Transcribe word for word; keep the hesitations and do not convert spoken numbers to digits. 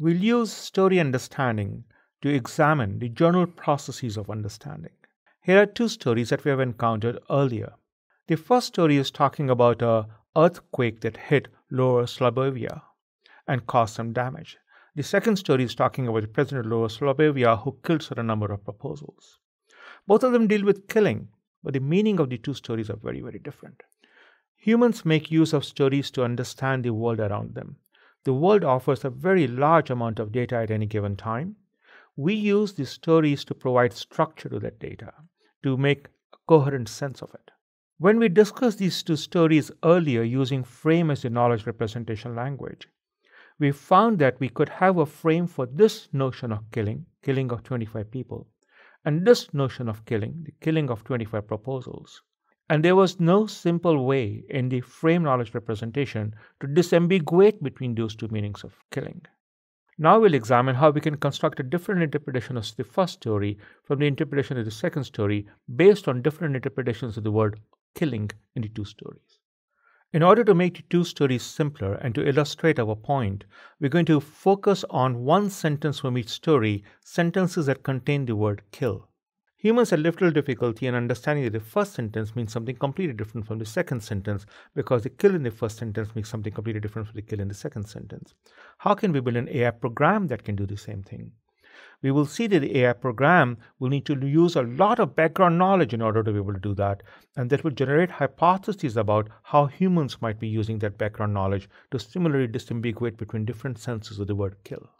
we'll use story understanding to examine the general processes of understanding. Here are two stories that we have encountered earlier. The first story is talking about an earthquake that hit Lower Slobovia and caused some damage. The second story is talking about the president of Lower Slobovia who killed certain number of proposals. Both of them deal with killing, but the meaning of the two stories are very, very different. Humans make use of stories to understand the world around them. The world offers a very large amount of data at any given time. We use these stories to provide structure to that data, to make a coherent sense of it. When we discussed these two stories earlier using frame as the knowledge representation language, we found that we could have a frame for this notion of killing, killing of twenty-five people, and this notion of killing, the killing of twenty-five proposals. And there was no simple way in the frame knowledge representation to disambiguate between those two meanings of killing. Now we'll examine how we can construct a different interpretation of the first story from the interpretation of the second story based on different interpretations of the word killing in the two stories. In order to make the two stories simpler and to illustrate our point, we're going to focus on one sentence from each story, sentences that contain the word kill. Humans had little difficulty in understanding that the first sentence means something completely different from the second sentence because the kill in the first sentence means something completely different from the kill in the second sentence. How can we build an A I program that can do the same thing? We will see that the A I program will need to use a lot of background knowledge in order to be able to do that, and that will generate hypotheses about how humans might be using that background knowledge to similarly disambiguate between different senses of the word kill.